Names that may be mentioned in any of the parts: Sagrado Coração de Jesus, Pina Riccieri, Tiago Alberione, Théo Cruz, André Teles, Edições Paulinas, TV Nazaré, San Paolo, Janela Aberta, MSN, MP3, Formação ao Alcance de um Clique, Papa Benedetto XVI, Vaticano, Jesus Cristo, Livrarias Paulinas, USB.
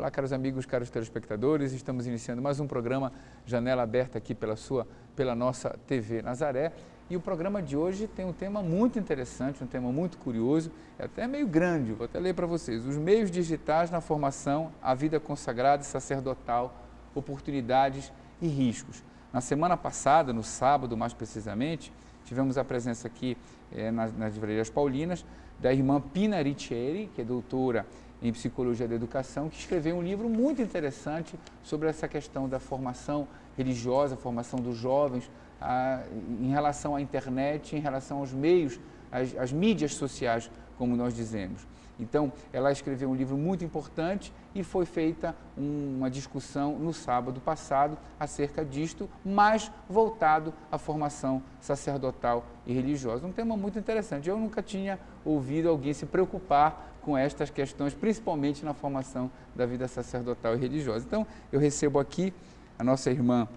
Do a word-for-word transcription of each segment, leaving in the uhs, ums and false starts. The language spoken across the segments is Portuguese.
Olá, caros amigos, caros telespectadores, estamos iniciando mais um programa Janela Aberta aqui pela, sua, pela nossa T V Nazaré. E o programa de hoje tem um tema muito interessante, um tema muito curioso, é até meio grande, vou até ler para vocês. Os meios digitais na formação, a vida consagrada e sacerdotal, oportunidades e riscos. Na semana passada, no sábado mais precisamente, tivemos a presença aqui eh, nas, nas Livrarias Paulinas da irmã Pina Riccieri, que é doutora em Psicologia da Educação, que escreveu um livro muito interessante sobre essa questão da formação religiosa, formação dos jovens, a, em relação à internet, em relação aos meios, às, às mídias sociais, como nós dizemos. Então, ela escreveu um livro muito importante e foi feita um, uma discussão no sábado passado acerca disto, mas voltado à formação sacerdotal e religiosa. Um tema muito interessante. Eu nunca tinha ouvido alguém se preocupar com estas questões, principalmente na formação da vida sacerdotal e religiosa. Então, eu recebo aqui a nossa irmã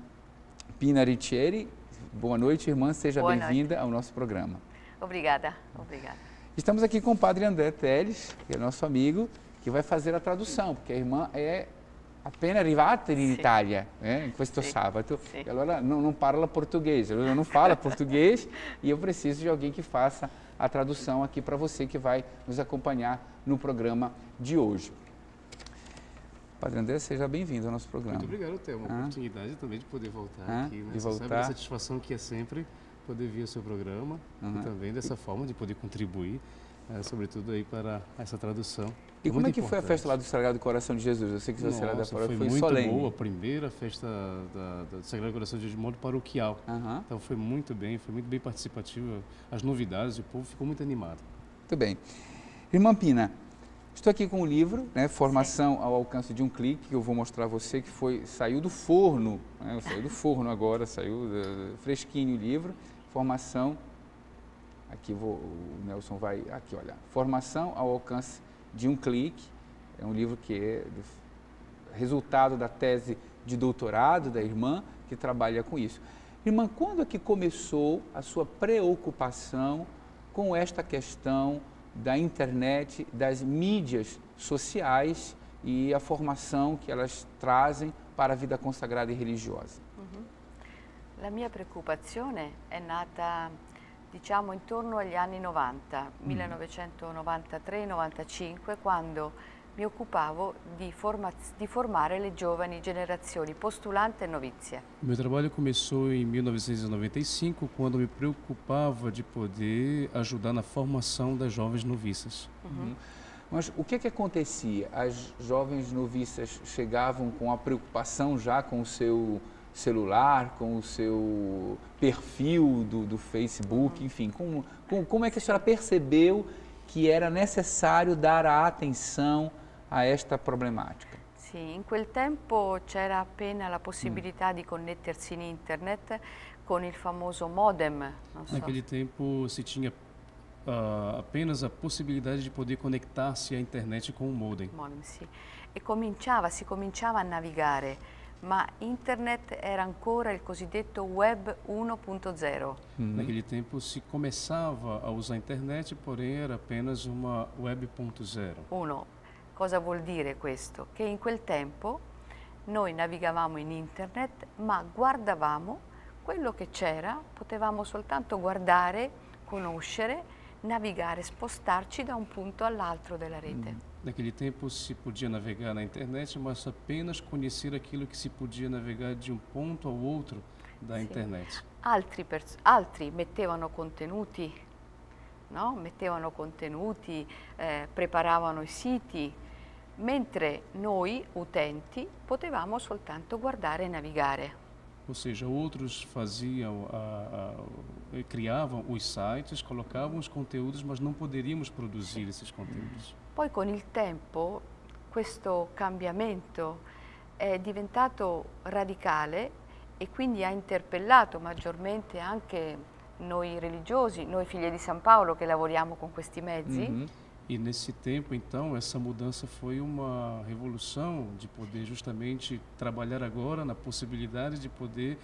Pina Riccieri. Boa noite, irmã. Seja bem-vinda ao nosso programa. Obrigada. Obrigada. Estamos aqui com o padre André Teles, que é nosso amigo, que vai fazer a tradução, porque a irmã é apenas arrivata in Itália, né, questo sabato. E ela não, não fala português, ela não fala português, e eu preciso de alguém que faça a tradução aqui para você, que vai nos acompanhar no programa de hoje. Padre André, seja bem-vindo ao nosso programa. Muito obrigado, Theo, uma ah. oportunidade também de poder voltar ah, aqui, né? Você voltar. Sabe a satisfação que é sempre poder vir ao seu programa uhum. e também dessa forma de poder contribuir, é, sobretudo aí para essa tradução. E como é que importante. Foi a festa lá do Sagrado Coração de Jesus? Eu sei que você era da paróquia, foi, foi muito solene. Boa, a primeira festa da, da, do Sagrado Coração de Jesus de modo paroquial. Uhum. Então foi muito bem, foi muito bem participativa, as novidades, o povo ficou muito animado. Muito bem. Irmã Pina, estou aqui com o um livro, né, Formação ao Alcance de um Clique, que eu vou mostrar a você, que foi, saiu do forno, né, saiu do forno agora, saiu uh, fresquinho o livro, Formação, aqui vou, o Nelson vai, aqui olha, Formação ao Alcance de um Clique, é um livro que é do, resultado da tese de doutorado da irmã, que trabalha com isso. Irmã, quando é que começou a sua preocupação com esta questão da internet, das mídias sociais e a formação que elas trazem para a vida consagrada e religiosa? Uhum. A minha preocupação é nata, diciamo, intorno agli anni novanta, uhum. millenovecentonovantatré novantacinque, quando mi occupavo di, forma, di formare le giovani generazioni postulante e novizie. O meu trabalho começou em mil novecentos e noventa e cinco, quando me preocupava de poder ajudar na formação das jovens noviças. Uhum. Mas o que que acontecia? As jovens noviças chegavam com a preocupação já com o seu celular, com o seu perfil do, do Facebook, uhum. enfim, com, com, como é que a senhora percebeu que era necessário dar a atenção a esta problemática? Sì, in quel tempo c'era appena la possibilità mm. di connettersi in internet con il famoso modem. Non so. Naquele tempo se tinha uh, apenas a possibilidade de poder conectar-se à internet com o modem. Modem, sì. E cominciava, si cominciava a navigare, ma internet era ancora il cosiddetto web um ponto zero. Uhum. Naquele tempo se começava a usar a internet, porém era apenas uma web um ponto zero. Uno, cosa vuol dire questo? Che in quel tempo noi navigavamo in internet, ma guardavamo quello che c'era, potevamo soltanto guardare, conoscere, navigare, spostarci da un punto all'altro della rete. Uhum. Naquele tempo se podia navegar na internet, mas apenas conhecer aquilo que se podia navegar de um ponto ao outro da Sim. internet. Altri, altri mettevano contenuti, no? mettevano contenuti, eh, preparavano i siti, mentre noi, utenti, potevamo soltanto guardare e navigare. Ou seja, outros faziam, a, a, criavam os sites, colocavam os conteúdos, mas não poderíamos produzir esses conteúdos. Poi con il tempo questo cambiamento è diventato radicale e quindi ha interpellato maggiormente anche noi religiosi, noi figlie di San Paolo che lavoriamo con questi mezzi. Mm-hmm. E nesse tempo, então, essa mudança foi uma revolução de poder justamente trabalhar agora na possibilidade de poder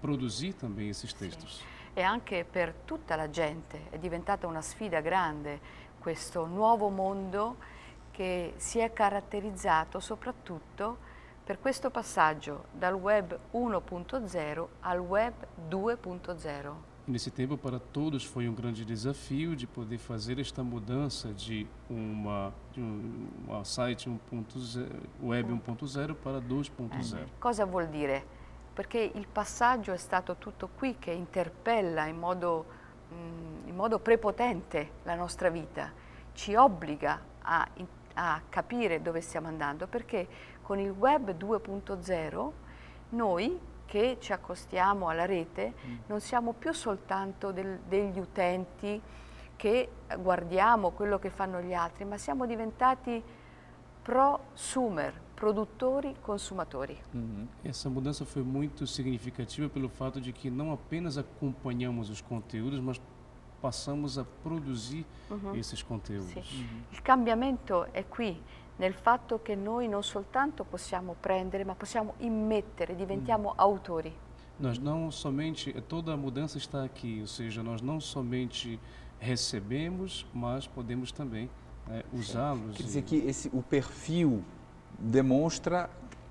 produzir também esses textos. Sim. E anche per tutta la gente è diventata una sfida grande questo nuovo mondo che che si è caratterizzato soprattutto per questo passaggio dal web um ponto zero al web dois ponto zero. Nesse tempo, para todos foi um grande desafio de poder fazer esta mudança de uma, de um, uma site um ponto zero, web um ponto zero para dois ponto zero. Eh, cosa vuol dire? Perché il passaggio è stato tutto qui che interpella in modo, mh, in modo prepotente la nostra vita, ci obbliga a, a capire dove stiamo andando, perché con il web dois ponto zero noi che ci accostiamo alla rete non siamo più soltanto del, degli utenti che guardiamo quello che fanno gli altri, ma siamo diventati prosumer, produtori, consumatori. Uhum. Essa mudança foi muito significativa pelo fato de que não apenas acompanhamos os conteúdos, mas passamos a produzir uhum. esses conteúdos. Sì. Uhum. Il cambiamento è qui, nel fatto che noi non soltanto possiamo prendere, ma possiamo immettere, diventiamo uhum. autori. Nós não somente, toda a mudança está aqui, ou seja, nós não somente recebemos, mas podemos também é, usá-los. Quer dizer e... que esse, o perfil demonstra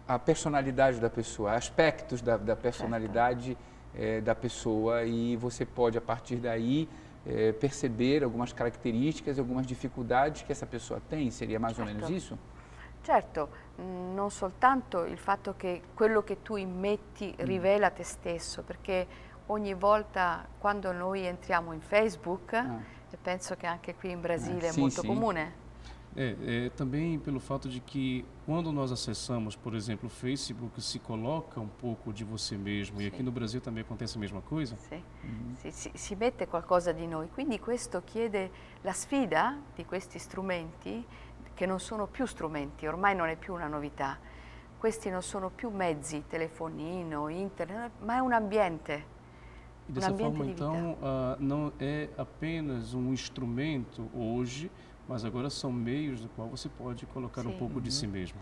a personalidade da pessoa, aspectos da, da personalidade é, da pessoa, e você pode, a partir daí, é, perceber algumas características, algumas dificuldades que essa pessoa tem. Seria mais certo. Ou menos isso? Certo, non soltanto il fatto che quello che tu immetti rivela te stesso, perché ogni volta quando noi entriamo in Facebook, ah. e penso che anche qui in Brasile ah, sì, è molto sì. comune. É, é, também pelo fato de que quando nós acessamos, por exemplo, o Facebook, se coloca um pouco de você mesmo, sì. E aqui no Brasil também acontece a mesma coisa? Sì. Uhum. Si, si, si mette qualcosa di noi, quindi questo chiede la sfida di questi strumenti che non sono più strumenti, ormai non è più una novità, questi non sono più mezzi, telefonino, internet, ma è un ambiente. E dessa um ambiente forma, então, uh, não é apenas um instrumento hoje, mas agora são meios no qual você pode colocar Sim. um pouco uhum. de si mesmo.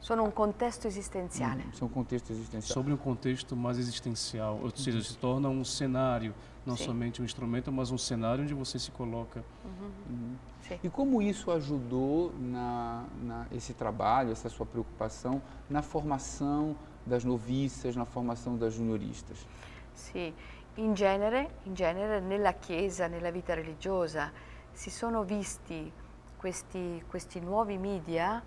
Sobre um contexto existencial. Uhum. Sobre um contexto existencial. Sobre um contexto mais existencial, ou seja, uhum. se torna um cenário, não Sim. somente um instrumento, mas um cenário onde você se coloca. Uhum. Uhum. E como isso ajudou na, na esse trabalho, essa sua preocupação, na formação das noviças, na formação das junioristas? Sim, em genere, in genere, nella Chiesa, nella vita religiosa, si sono visti questi, questi nuovi media,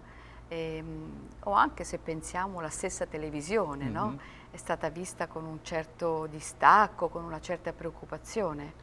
ehm, o anche se pensiamo la stessa televisione, mm-hmm. no? È stata vista con un certo distacco, con una certa preoccupazione.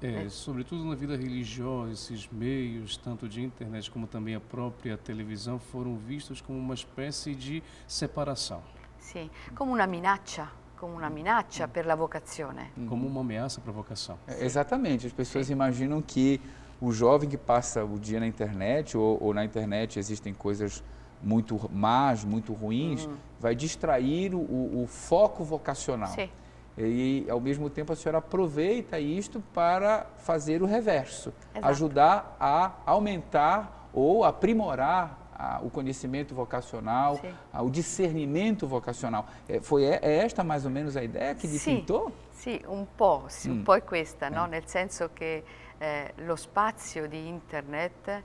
É, sobretudo na vida religiosa, esses meios, tanto de internet como também a própria televisão, foram vistos como uma espécie de separação. Sim, como uma minaccia. Como uma ameaça pela vocação. Como uma ameaça para a vocação. É, exatamente. As pessoas Sim. imaginam que o jovem que passa o dia na internet, ou, ou na internet existem coisas muito más, muito ruins, hum. vai distrair o, o foco vocacional. Sim. E, ao mesmo tempo, a senhora aproveita isto para fazer o reverso. Exato. Ajudar a aumentar ou aprimorar o conhecimento vocacional, Sim. o discernimento vocacional. É, foi é esta mais ou menos a ideia que dipintou? Sì, sì, un po', sì, mm. un po' è questa, no? Mm. Nel senso che eh, lo spazio di internet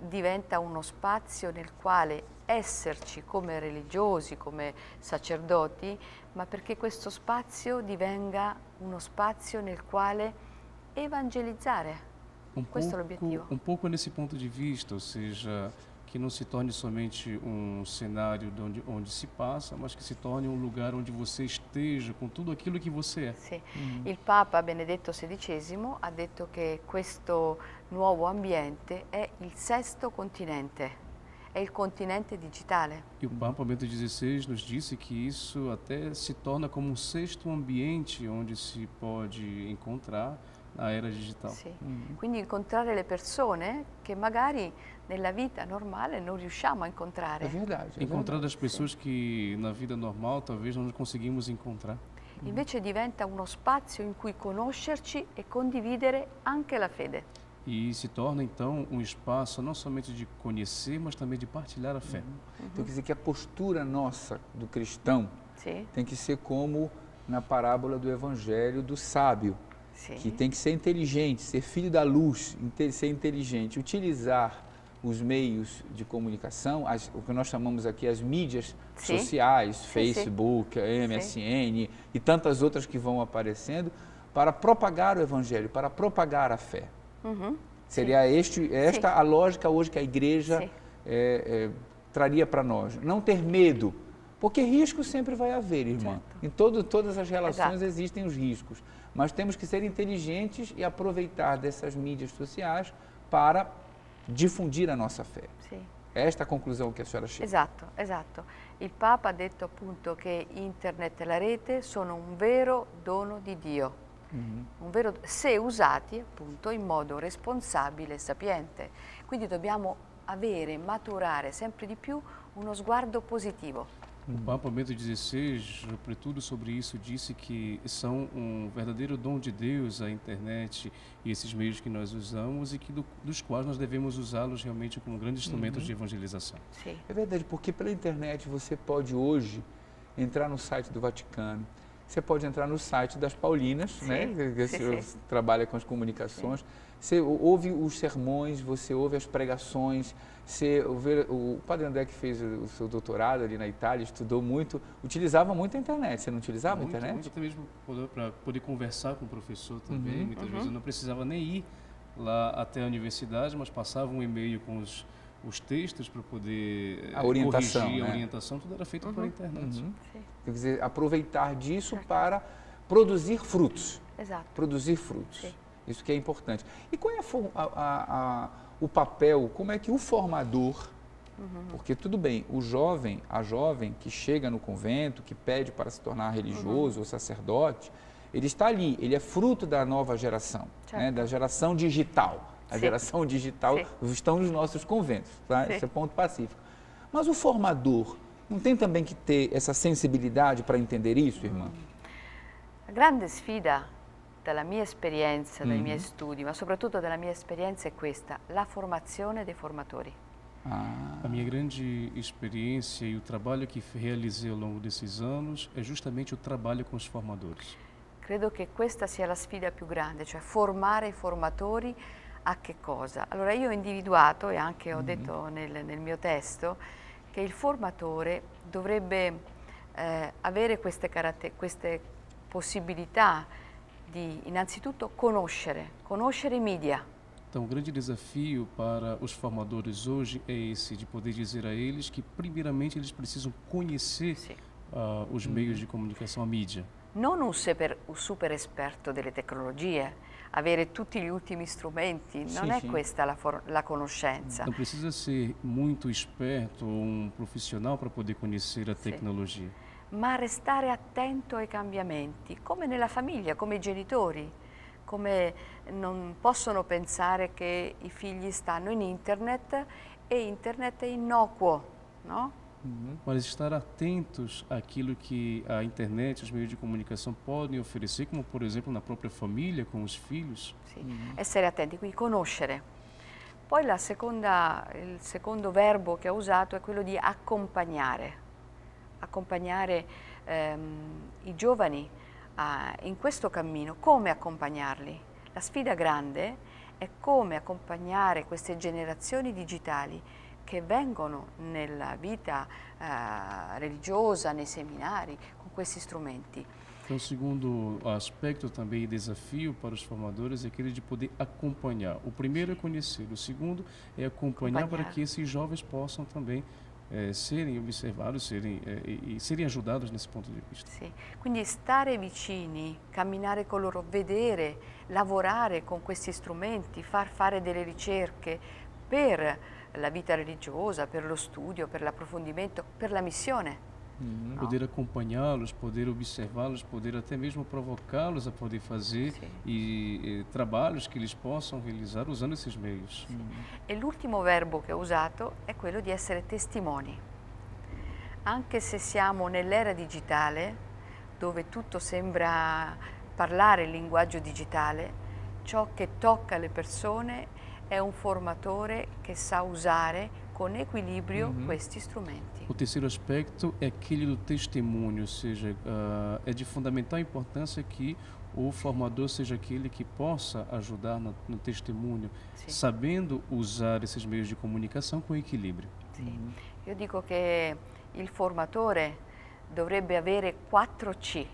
diventa uno spazio nel quale esserci come religiosi, come sacerdoti, ma perché questo spazio divenga uno spazio nel quale evangelizzare. Um questo pouco, è l'obiettivo. Un poco nesse ponto di vista, ou seja, que não se torne somente um cenário de onde, onde se passa, mas que se torne um lugar onde você esteja com tudo aquilo que você é. Sì. Mm. Il Papa Benedetto sedicesimo ha detto che questo nuovo ambiente è il sesto continente, è il continente digitale. E o Papa Benedetto dezesseis nos disse que isso até se torna como um sexto ambiente onde se pode encontrar a era digitale. Sì. Mm. Quindi incontrare le persone che magari nella vita normale non riusciamo a incontrare. É verdade. É encontrar as pessoas Sim. que na vida normal talvez não conseguimos encontrar. Invece diventa uno spazio in cui conoscerci e condividere anche la fede. E se torna então um espaço não somente de conhecer, mas também de partilhar a fé. Uhum. Uhum. Então quer dizer que a postura nossa do cristão Sim. tem que ser como na parábola do evangelho do sábio, Sim. que tem que ser inteligente, ser filho da luz, ser inteligente, utilizar os meios de comunicação, as, o que nós chamamos aqui as mídias sim. sociais, sim, Facebook, sim. M S N sim. e tantas outras que vão aparecendo, para propagar o Evangelho, para propagar a fé. Uhum. Seria este, esta sim. a lógica hoje que a igreja é, é, traria para nós. Não ter medo, porque risco sempre vai haver, irmã. Exato. Em todo, todas as relações Exato. Existem os riscos, mas temos que ser inteligentes e aproveitar dessas mídias sociais para difundir a nossa fé. Sim. Esta é a conclusão que a senhora chega. Esatto, esatto. Il Papa ha detto appunto che internet e la rete sono un vero dono di Dio, mm-hmm. un vero, se usati appunto in modo responsabile e sapiente. Quindi dobbiamo avere, maturare sempre di più uno sguardo positivo. O Papa Benedetto dezesseis, sobretudo sobre isso, disse que são um verdadeiro dom de Deus a internet e esses meios que nós usamos e que do, dos quais nós devemos usá-los realmente como grandes instrumentos uhum. de evangelização. Sim. É verdade, porque pela internet você pode hoje entrar no site do Vaticano, você pode entrar no site das Paulinas, sim. né? Você sim. trabalha com as comunicações, sim. você ouve os sermões, você ouve as pregações. Se, o, o padre André, que fez o seu doutorado ali na Itália, estudou muito, utilizava muito a internet. Você não utilizava muito, a internet? Muito, até mesmo para poder conversar com o professor também. Uhum, muitas uhum. vezes eu não precisava nem ir lá até a universidade, mas passava um e-mail com os, os textos para poder a orientação, corrigir né? a orientação. Tudo era feito uhum. pela internet. Uhum. Quer dizer, aproveitar disso Exato. Para produzir frutos. Exato. Produzir frutos. Sim. Isso que é importante. E qual é a... a, a o papel, como é que o formador, uhum. porque tudo bem, o jovem, a jovem que chega no convento, que pede para se tornar religioso uhum. ou sacerdote, ele está ali, ele é fruto da nova geração, né, da geração digital. A Sim. geração digital Sim. estão nos nossos conventos, tá? Esse é ponto pacífico. Mas o formador não tem também que ter essa sensibilidade para entender isso, irmã? Uhum. A grande sfida dalla mia esperienza, dai mm-hmm. miei studi, ma soprattutto dalla mia esperienza è questa, la formazione dei formatori. Ah. A minha grande experiência e o trabalho que realizei ao longo desses anos é justamente o trabalho com os formadores. Credo che questa sia la sfida più grande, cioè formare i formatori a che cosa? Allora io ho individuato, e anche ho mm-hmm. detto nel, nel mio testo, che il formatore dovrebbe eh, avere queste, caratter- queste possibilità di innanzitutto conoscere, conoscere i media. Então, o grande desafio para os formadores hoje é esse, de poder dizer a eles que, primeiramente, eles precisam conhecer uh, os uhum. meios de comunicação, a mídia. Non un super, un super esperto delle tecnologie, avere tutti gli ultimi strumenti, sim, non sim. È questa la, for- la conoscenza. Não precisa ser muito esperto ou um profissional para poder conhecer a sim. tecnologia. Ma restare attento ai cambiamenti, come nella famiglia, come i genitori, come non possono pensare che i figli stanno in internet e internet è innocuo, no? Mm-hmm. Mas estar atentos àquilo que a internet, os meios de comunicação podem oferecer, como por exemplo na própria família, com os filhos. Sì, mm-hmm. essere attenti, quindi conoscere. Poi la seconda, il secondo verbo che ho usato è quello di accompagnare. Accompagnare ehm, i giovani a, in questo cammino, come accompagnarli? La sfida grande è come accompagnare queste generazioni digitali che vengono nella vita eh, religiosa, nei seminari, con questi strumenti. Então, segundo aspecto também e desafio para os formadores é aquele de poder acompanhar. O primeiro é conhecer, o segundo é acompanhar, acompanhar. Para que esses jovens possam também Eh, serem osservados serem, eh, e serem ajudados nesse ponto di vista. Sì, quindi stare vicini, camminare con loro, vedere, lavorare con questi strumenti, far fare delle ricerche per la vita religiosa, per lo studio, per l'approfondimento, per la missione. Mm-hmm. No? Poder acompanhá-los, poder observá-los, poder até mesmo provocá-los a poder fazer e, e, trabalhos que eles possam realizar usando esses meios. Mm-hmm. E l'ultimo verbo che ho usato è quello di essere testimoni. Anche se siamo nell'era digitale, dove tutto sembra parlare il linguaggio digitale, ciò che tocca le persone è un formatore che sa usare com equilíbrio uhum. questi strumenti. O terceiro aspecto é aquele do testemunho, ou seja, uh, é de fundamental importância que o formador seja aquele que possa ajudar no, no testemunho, sim, sabendo usar esses meios de comunicação com equilíbrio. Sim. Io dico che il formatore dovrebbe avere quattro C.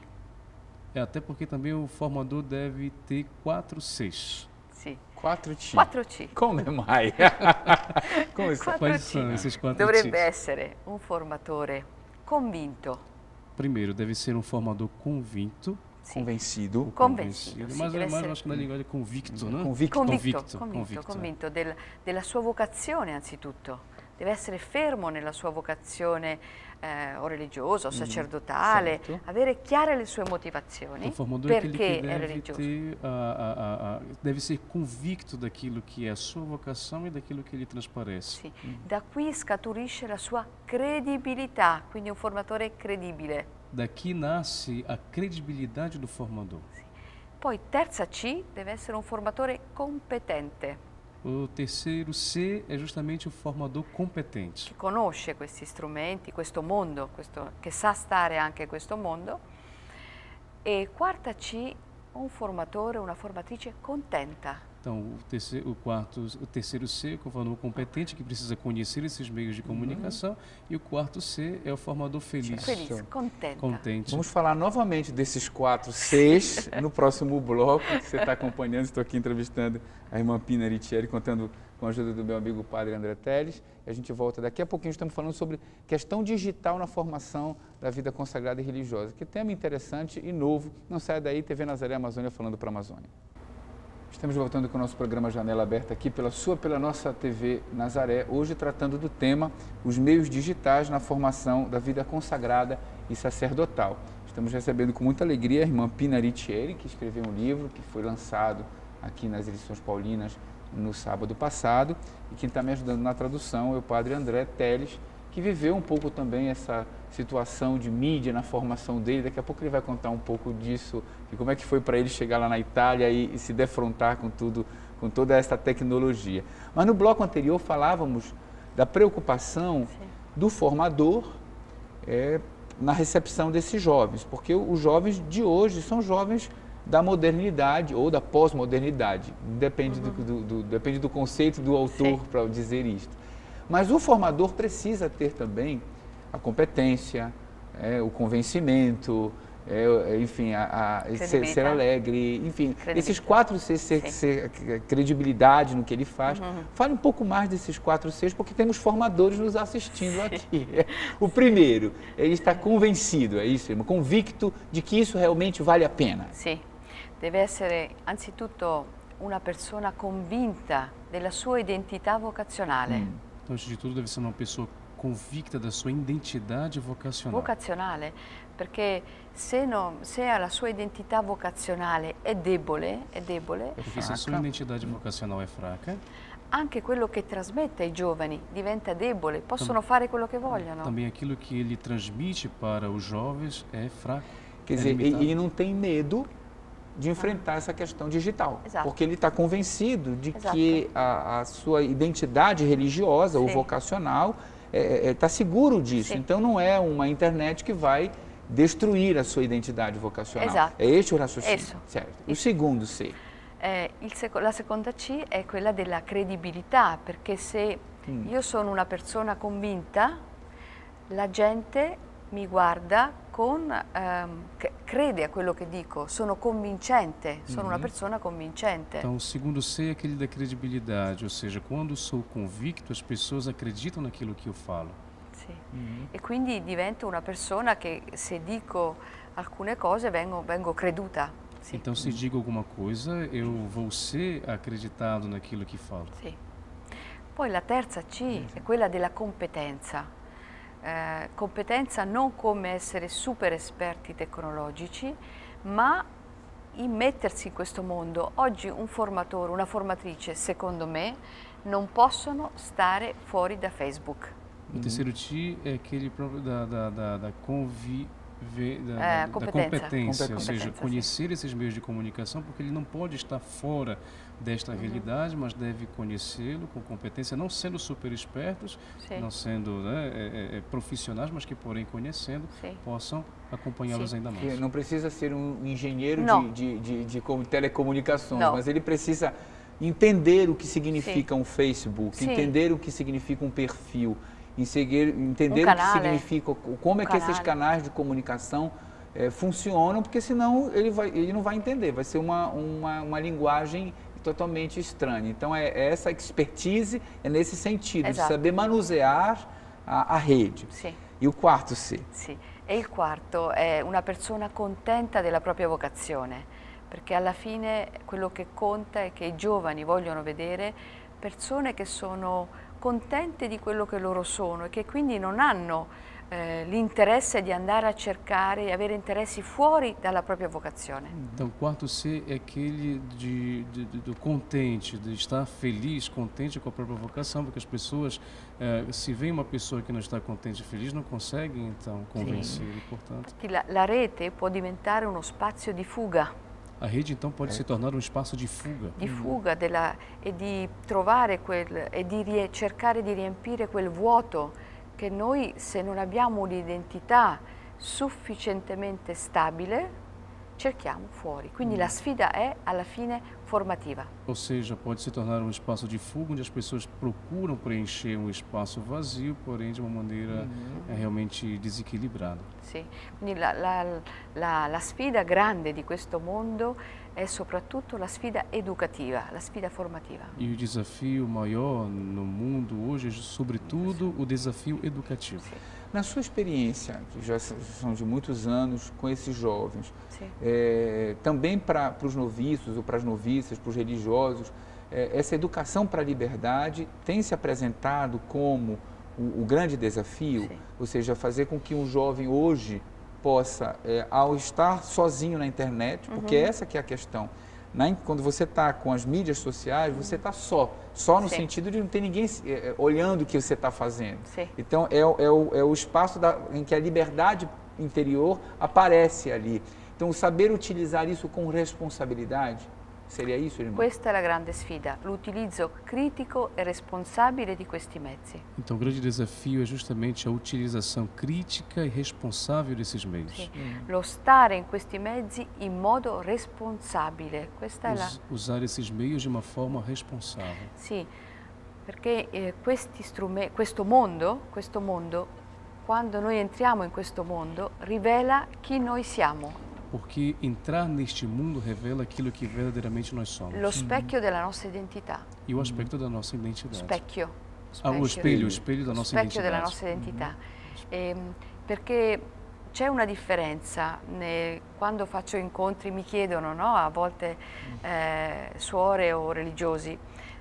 É, até porque também o formador deve ter quatro Cs. Sim. Quatro T. Quattro T. Como é mais? Quais são esses quatro T? Dovrebbe essere un formatore convinto. Primeiro, deve ser um formador convinto. Sim. Convencido. Convencido. Convencido. Mas eu ser... acho que na linguagem convicto, né? Convicto. Convicto. Convicto. Convicto, convicto del, della sua vocazione, anzitutto. Deve essere fermo nella sua vocazione eh, o religiosa o sacerdotale, mm, certo, avere chiare le sue motivazioni, perché è religioso. Ter, a, a, a, deve essere convicto daquilo che è la sua vocazione e daquilo che gli trasparece. Sì. Mm. Da qui scaturisce la sua credibilità, quindi un formatore credibile. Daqui nasce a credibilidade do formador. Sì. Poi terza C, deve essere un formatore competente. O terceiro C é justamente o formador competente. Que conosce questi strumenti, questo mondo, questo, che sa stare anche questo mondo. E quarta C, um formatore, uma formatrice contenta. Então, o terceiro, o quarto, o terceiro C é o formador competente, que precisa conhecer esses meios de comunicação. Uhum. E o quarto C é o formador feliz. Feliz, contenta. Contente. Vamos falar novamente desses quatro Cs no próximo bloco, que você está acompanhando. Estou aqui entrevistando a irmã Pina Riccieri, contando com a ajuda do meu amigo padre André Teles. A gente volta daqui a pouquinho, estamos falando sobre questão digital na formação da vida consagrada e religiosa. Que tema interessante e novo. Não saia daí, T V Nazaré Amazônia falando para a Amazônia. Estamos voltando com o nosso programa Janela Aberta aqui pela sua, pela nossa T V Nazaré, hoje tratando do tema os meios digitais na formação da vida consagrada e sacerdotal. Estamos recebendo com muita alegria a irmã Pina Riccieri, que escreveu um livro que foi lançado aqui nas Edições Paulinas no sábado passado, e quem está me ajudando na tradução é o padre André Teles, que viveu um pouco também essa situação de mídia na formação dele. Daqui a pouco ele vai contar um pouco disso, de como é que foi para ele chegar lá na Itália e, e se defrontar com tudo, com toda essa tecnologia. Mas no bloco anterior falávamos da preocupação, sim, do formador é, na recepção desses jovens, porque os jovens de hoje são jovens da modernidade ou da pós-modernidade, depende, uhum, do, do, do, depende do conceito do autor para dizer isto. Mas o formador precisa ter também a competência, é, o convencimento, é, enfim, a, a ser, ser alegre, enfim, esses quatro Cs, ser, ser, credibilidade no que ele faz. Uhum. Fale um pouco mais desses quatro Cs, porque temos formadores nos assistindo, sim, aqui. O primeiro, ele está convencido, é isso, irmão, convicto de que isso realmente vale a pena. Sim, deve ser, anzitutto, uma pessoa convinta da sua identidade vocacional. Hum. Então, antes de tudo, deve ser uma pessoa convicta da sua identidade vocacional. Vocacionale, perché se, no, se a sua identità vocazionale è debole, è debole, perché fraca, se a sua identità vocazionale è fraca, anche quello che trasmette ai giovani diventa debole, possono tam, fare quello che vogliono. Também aquilo que ele transmite para os jovens é fraco. Quer dizer, é ele não tem medo de enfrentar, ah, essa questão digital. Exato. Porque ele está convencido de, exato, que a, a sua identidade religiosa, sim, ou vocacional está é, é, seguro disso. Sim. Então não é uma internet que vai destruir a sua identidade vocacional. Exato. É este o raciocínio. Isso. Certo. Isso. O segundo C. É, il sec la seconda C è quella della credibilità, perché se hum. io sono una persona convinta, la gente mi guarda con, um, crede a quello che dico, sono convincente, sono uhum. uma pessoa convincente. Então, o segundo C é aquele da credibilidade, ou seja, quando sou convicto, as pessoas acreditam naquilo que eu falo. Sì. Uhum. E quindi divento uma pessoa que, se dico alcune cose, vengo, vengo creduta. Sì. Então, se uhum. digo alguma coisa, eu vou ser acreditado naquilo que falo. Sì. Poi la terza C uhum. è quella della competenza. Eh, competenza non come essere super esperti tecnologici, ma immettersi in questo mondo. Oggi un formatore, una formatrice, secondo me, non possono stare fuori da Facebook. O terceiro T é aquele da, da, da, da convi, ve, da, é, da, competência. da competência, competência, ou seja, conhecer sim. esses meios de comunicação, porque ele não pode estar fora desta uhum. realidade, mas deve conhecê-lo com competência, não sendo super espertos, sim. não sendo né, é, é, profissionais, mas que, porém, conhecendo, sim. possam acompanhá-los ainda mais. Não precisa ser um engenheiro de, de, de, de, de telecomunicações, não. mas ele precisa entender o que significa sim. um Facebook, sim. entender o que significa um perfil, em seguir, entender um canal, o que significa, é. como um é que canal. esses canais de comunicação é, funcionam, porque senão ele, vai, ele não vai entender, vai ser uma, uma, uma linguagem totalmente estranha. Então é, é essa expertise, é nesse sentido, exato. De saber manusear a, a rede. Sim. E o quarto C? Sim. E il quarto è una persona contenta della propria vocazione, perché alla fine quello che conta è che i giovani vogliono vedere persone che sono contente di quello che loro sono e che quindi non hanno eh, l'interesse di andare a cercare e avere interessi fuori dalla propria vocazione. Então, quarto C é aquele de, de, de, do contente, de estar feliz, contente com a própria vocação, porque as pessoas, eh, se vê uma pessoa que não está contente e feliz, não conseguem então convencer, e, portanto... Que la, la rete può diventare uno spazio di fuga. A rede, então, pode é. se tornar um espaço de fuga. De fuga della, e di trovare quel, e di rie, cercare di riempire quel vuoto che noi, se non abbiamo un'identità sufficientemente stabile, cerchiamo fuori. Quindi hum. la sfida è, alla fine, formativa. Ou seja, pode se tornar um espaço de fuga onde as pessoas procuram preencher um espaço vazio, porém de uma maneira hum. realmente desequilibrada. Sì, quindi la, la, la, la sfida grande di questo mondo è soprattutto la sfida educativa, la sfida formativa. E o desafio maior no mundo hoje é, sobretudo, sim. o desafio educativo. Sim. Na sua experiência, que já são de muitos anos, com esses jovens, é, também para os noviços ou para as noviças, para os religiosos, é, essa educação para a liberdade tem se apresentado como o, o grande desafio? Sim. Ou seja, fazer com que um jovem hoje possa, é, ao estar sozinho na internet, porque uhum. essa que é a questão, né? Quando você está com as mídias sociais, você está só. Só no sim. sentido de não ter ninguém olhando o que você está fazendo. Sim. Então, é, é, o, é o espaço da, em que a liberdade interior aparece ali. Então, saber utilizar isso com responsabilidade, seria isso, irmão? Questa é a grande sfida, l'utilizzo critico e responsabile di questi mezzi. Então, o grande desafio é justamente a utilização crítica e responsável desses meios. Hum. Lo stare in questi mezzi in modo responsabile. Questa Us, è la... Usar esses meios de uma forma responsável. Sim, porque eh, questi strumenti, questo mondo, questo mondo, quando noi entriamo in questo mondo, rivela chi noi siamo. Porque entrar neste mundo revela aquilo que verdadeiramente nós somos. Lo specchio della nostra identità. E o aspecto da nossa identidade. Specchio. Ah, o espelho, o espelho da nossa identidade. Specchio della nostra identità. Perché c'è una differenza. Quando faccio incontri mi chiedono, no, a volte eh, suore o religiosi,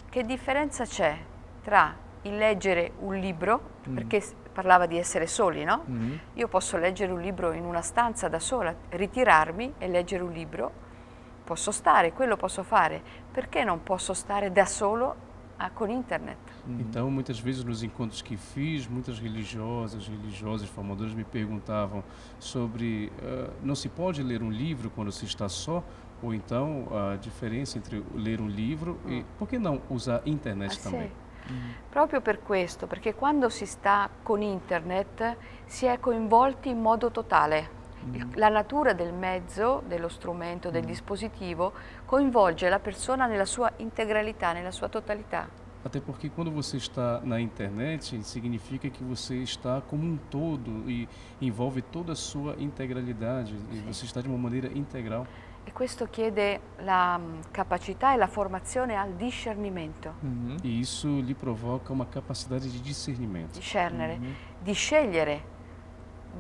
che differenza c'è tra il leggere un libro, perché... parlava di essere soli, no? Mm-hmm. Io posso leggere un libro in una stanza da sola, ritirarmi e leggere un libro, posso stare, quello posso fare, perché non posso stare da solo ah, com internet? Hum. Então, muitas vezes nos encontros que fiz, muitas religiosas, religiosos, formadores me perguntavam sobre uh, não se pode ler um livro quando se está só, ou então a diferença entre ler um livro hum. e, por que não usar internet ah, também? Sim. Mm. Proprio per questo, perché quando si sta con internet si è coinvolti in modo totale. Mm. La natura del mezzo, dello strumento, del mm. dispositivo coinvolge la persona nella sua integralità, nella sua totalità. Até porque quando você está na internet, significa que você está como um todo e envolve toda a sua integralidade, e você está de uma maneira integral. E questo chiede la capacità e la formazione al discernimento. Mm-hmm. E isso lhe provoca uma capacidade de discernimento. Discernere, mm-hmm. di scegliere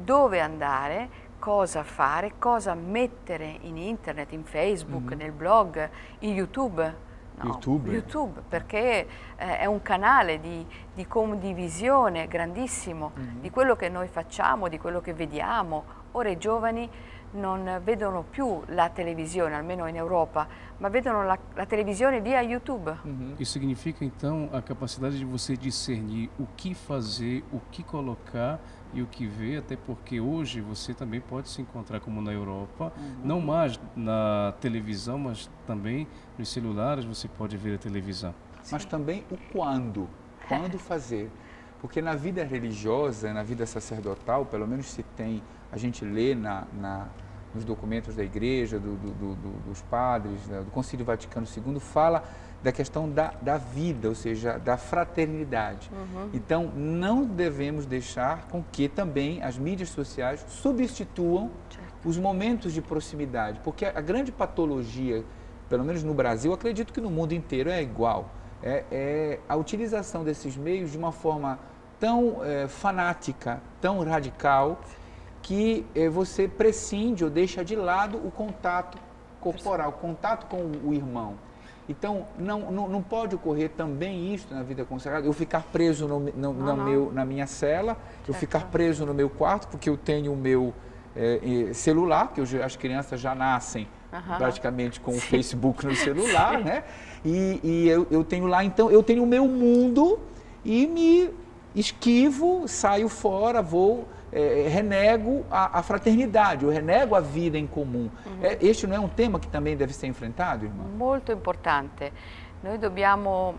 dove andare, cosa fare, cosa mettere in internet, in Facebook, mm-hmm. nel blog, in YouTube. No, YouTube. YouTube, perché eh, è un canale di, di condivisione grandissimo mm-hmm. di quello che noi facciamo, di quello che vediamo, Ora i giovani non vedono più la televisione, almeno in Europa, ma vedono la, la televisione via YouTube. Uhum. Isso significa, então, a capacidade de você discernir o que fazer, o que colocar e o que ver, até porque hoje você também pode se encontrar, como na Europa, uhum. não mais na televisão, mas também nos celulares você pode ver a televisão. Sim. Mas também o quando, quando fazer. Porque na vida religiosa, na vida sacerdotal, pelo menos se tem, a gente lê na, na, nos documentos da igreja, do, do, do, dos padres, né, do Concílio Vaticano segundo, fala da questão da, da vida, ou seja, da fraternidade. Uhum. Então, não devemos deixar com que também as mídias sociais substituam os momentos de proximidade. Porque a grande patologia, pelo menos no Brasil, acredito que no mundo inteiro é igual, é, é a utilização desses meios de uma forma tão é, fanática, tão radical, que é, você prescinde ou deixa de lado o contato corporal, o contato com o irmão. Então, não, não, não pode ocorrer também isso na vida consagrada, eu ficar preso no, no, não, no meu, na minha cela, certo. eu ficar preso no meu quarto, porque eu tenho o meu é, celular, que eu, as crianças já nascem Uhum. praticamente com Sim. o Facebook no celular, Sim. né? E, e eu, eu tenho lá, então, eu tenho o meu mundo e me esquivo, saio fora, vou, é, renego a, a fraternidade, eu renego a vida em comum. Uhum. É, este não é um tema que também deve ser enfrentado, irmã? Molto importante. Noi dobbiamo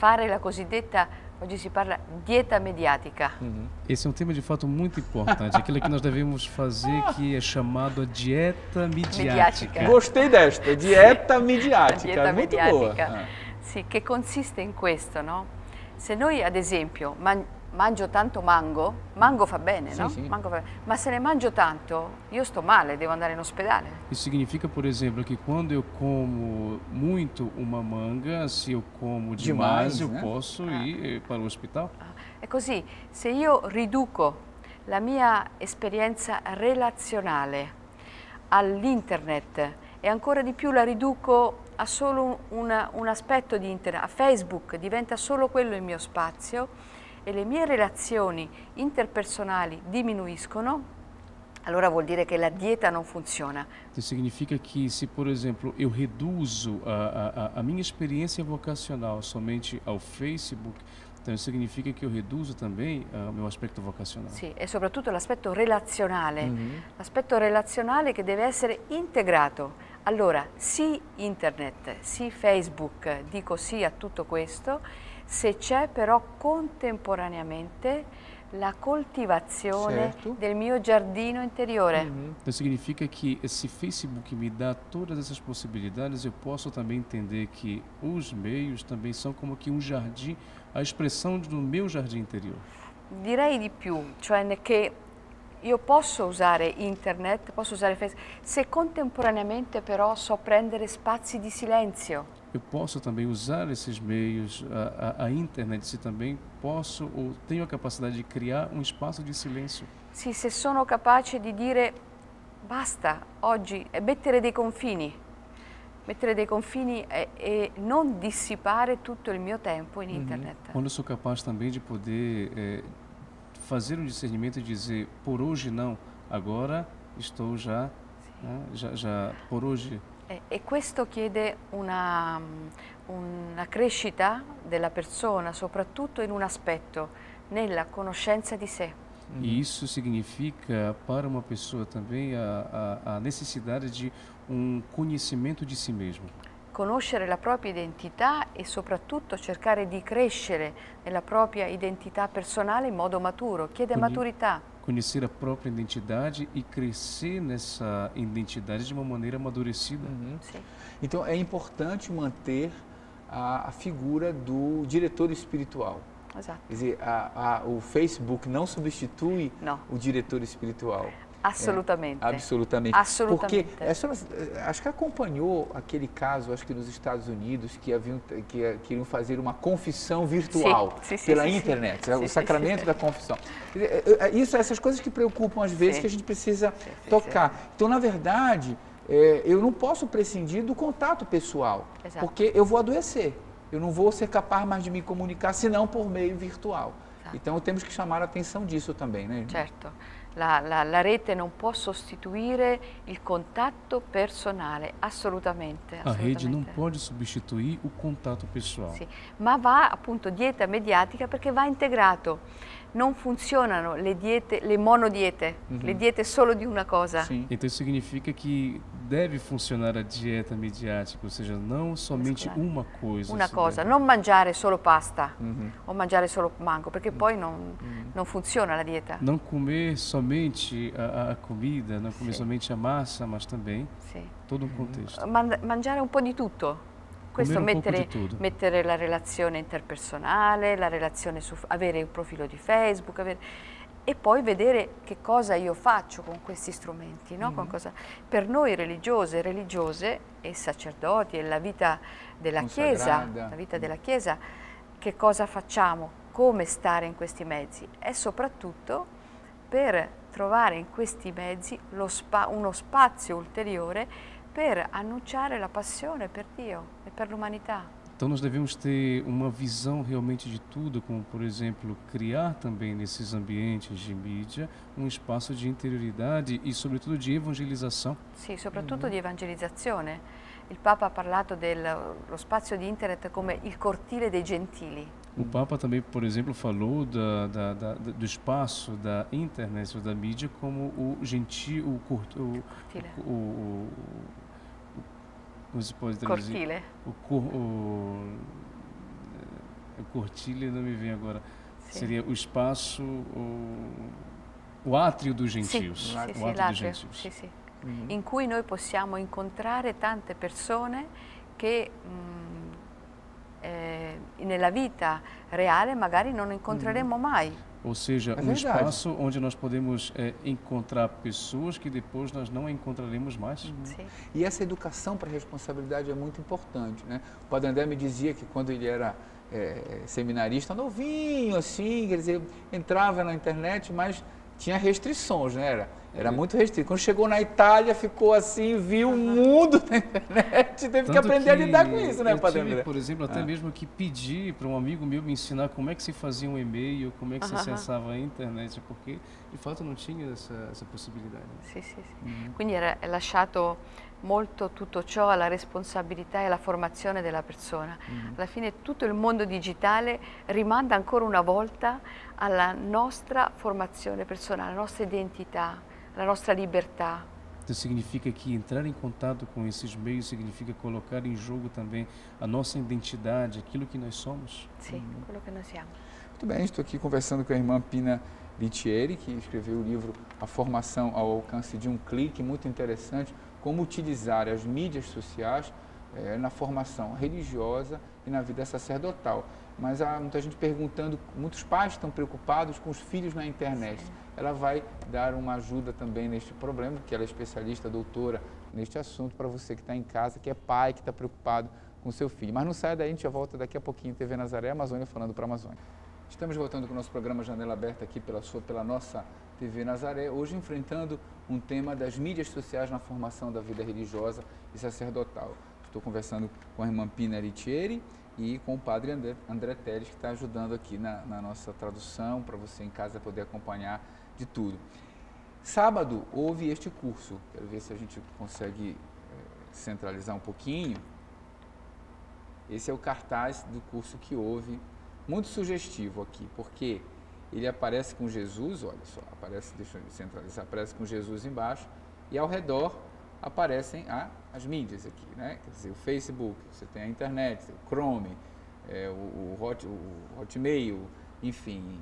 fare la cosiddetta, oggi si parla, dieta mediática. Uhum. Esse é um tema de fato muito importante, aquilo que nós devemos fazer, que é chamado a dieta mediática. mediática. Gostei desta, dieta Sim. mediática, dieta muito mediática. boa. Ah. Sim, que consiste em questo, não? Se noi, ad esempio, man mangio tanto mango, mango fa bene, no? Sim, sim. Mango fa bene. Ma se ne mangio tanto, io sto male, devo andare in ospedale. Isso significa, por exemplo, que quando eu como muito uma manga, se eu como demais, demais eu né? posso ah. ir para o hospital. È così, se io riduco la mia esperienza relazionale all'internet e ancora di più la riduco a solo una, un aspetto di internet, a Facebook diventa solo quello il mio spazio, e le mie relazioni interpersonali diminuiscono, allora vuol dire che la dieta non funziona. Significa que se, por exemplo, eu reduzo a, a, a minha experiência vocacional somente ao Facebook, então significa que eu reduzo também o uh, meu aspecto vocacional. Sì, e soprattutto l'aspetto relazionale, mm-hmm. l'aspetto relazionale che deve essere integrato. Allora, sì internet, sì Facebook, dico sì a tutto questo, se c'è però contemporaneamente la coltivazione certo. del mio giardino interiore. Uhum. Então significa que se Facebook me dá todas essas possibilidades, eu posso também entender que os meios também são como que um jardim, a expressão do meu jardim interior. Direi di più, cioè che io posso usare internet, posso usare Facebook, se contemporaneamente però so prendere spazi di silenzio. Eu posso também usar esses meios, a, a, a internet, se também posso ou tenho a capacidade de criar um espaço de silêncio. Sim, se sono capace di dire basta oggi, mettere dei confini, mettere dei confini e, e non dissipare tutto il mio tempo in internet. Uhum. Quando eu sou capaz também de poder é, fazer um discernimento e dizer por hoje não, agora estou já, né, já, já por hoje. E questo chiede una, una crescita della persona, soprattutto in un aspetto, nella conoscenza di sé. E isso significa para uma pessoa também a, a, a necessidade de um conhecimento de si mesmo. Conoscere la propria identità e soprattutto cercare di crescere nella propria identità personale in modo maturo, chiede maturità. Conhecer a própria identidade e crescer nessa identidade de uma maneira amadurecida. Uhum. Então, é importante manter a, a figura do diretor espiritual. Exato. Quer dizer, a, a, o Facebook não substitui não. o diretor espiritual. Absolutamente. É, absolutamente. absolutamente. Porque a senhora, acho que acompanhou aquele caso, acho que nos Estados Unidos, que, haviam, que queriam fazer uma confissão virtual sim, sim, pela sim, internet, sim, o sim, sacramento sim. da confissão. Isso, essas coisas que preocupam às vezes, sim. que a gente precisa sim, sim, tocar. Sim. Então, na verdade, é, eu não posso prescindir do contato pessoal, Exato. porque eu vou adoecer, eu não vou ser capaz mais de me comunicar, senão por meio virtual. Então temos que chamar a atenção disso também, né? Certo. La, la, la rete non può sostituire il contatto personale, assolutamente, assolutamente. A rede não pode substituir o contato pessoal. Sì, ma va appunto dieta mediatica perché va integrato. Non funzionano le diete, le monodiete, uhum. le diete solo di una cosa. Sim. Então isso significa que deve funcionar a dieta mediática, ou seja, não somente Escolare. uma coisa. Una cosa, deve... non mangiare solo pasta uhum. o mangiare solo mango, perché uhum. poi non, uhum. non funziona la dieta. Non comer somente a, a comida, não comer Sim. somente a massa, mas também Sim. todo um contexto. Man- mangiare un po' di tutto. Questo um mettere, mettere la relazione interpersonale, la relazione su, avere un profilo di Facebook, avere, e poi vedere che cosa io faccio con questi strumenti, no? Mm. Con cosa, per noi religiose, religiose e sacerdoti e la vita della Consagrada. Chiesa, la vita della Chiesa, che cosa facciamo, come stare in questi mezzi e soprattutto per trovare in questi mezzi lo spa, uno spazio ulteriore per annunciare la passione per Dio e per l'umanità. Então nós devemos ter uma visão realmente de tudo, como por exemplo, criar também nesses ambientes de mídia um espaço de interioridade e sobretudo de evangelização. Sì, soprattutto uhum. di evangelizzazione. Il Papa ha parlato dello spazio di internet come il cortile dei gentili. O Papa também, por exemplo, falou da, da, da, do espaço da internet ou da mídia como o gentil, o corto, o, o, o, o como se pode traduzir? Cortile. O, cor, o, o cortile não me vem agora. Sim. Seria o espaço, o, o átrio dos gentios. Sim, sim, o átrio dos gentios. Sim, sim. Uhum. In cui noi possiamo incontrare tante persone che mh, Eh, nella vita reale magari non incontreremo mai. Ou seja, é um verdade. espaço onde nós podemos é, encontrar pessoas que depois nós não encontraremos mais. Uhum. Sim. E essa educação para a responsabilidade é muito importante, né? O Padre André me dizia que quando ele era é, seminarista, novinho assim, quer dizer, entrava na internet, mas tinha restrições, né? Era, era muito restrito. Quando chegou na Itália, ficou assim, viu o mundo na internet, teve Tanto que aprender que a lidar com isso, né, Padre André? Por exemplo, até ah. mesmo que pedi para um amigo meu me ensinar como é que se fazia um e-mail, como é que uh-huh. se acessava a internet, porque de fato não tinha essa, essa possibilidade. Sì, sì, sì. Mm-hmm. Quindi era lasciato molto tutto ciò alla responsabilità e alla formazione della persona. Mm-hmm. Alla fine tutto il mondo digitale rimanda ancora una volta alla nostra formazione personale, alla nostra identità, alla nostra libertà. Então significa que entrar em contato com esses meios significa colocar em jogo também a nossa identidade, aquilo que nós somos. Sim, mm-hmm. quello che noi siamo. Muito bem, estou aqui conversando com a irmã Pina Riccieri, que escreveu o livro A Formação ao Alcance de um Clique, muito interessante, como utilizar as mídias sociais é, na formação religiosa e na vida sacerdotal. Mas há muita gente perguntando, muitos pais estão preocupados com os filhos na internet. Sim. Ela vai dar uma ajuda também neste problema, porque ela é especialista, doutora, neste assunto, para você que está em casa, que é pai, que está preocupado com seu filho. Mas não saia daí, a gente já volta daqui a pouquinho, T V Nazaré, Amazônia falando para a Amazônia. Estamos voltando com o nosso programa Janela Aberta aqui pela, sua, pela nossa T V Nazaré, hoje enfrentando um tema das mídias sociais na formação da vida religiosa e sacerdotal. Estou conversando com a irmã Pina Riccieri e com o padre André, André Teles, que está ajudando aqui na, na nossa tradução, para você em casa poder acompanhar de tudo. Sábado houve este curso, quero ver se a gente consegue é, centralizar um pouquinho. Esse é o cartaz do curso que houve. Muito sugestivo aqui, porque ele aparece com Jesus, olha só, aparece, deixa eu centralizar, aparece com Jesus embaixo e ao redor aparecem a, as mídias aqui, né? Quer dizer, o Facebook, você tem a internet, o Chrome, é, o, o, Hot, o Hotmail, enfim,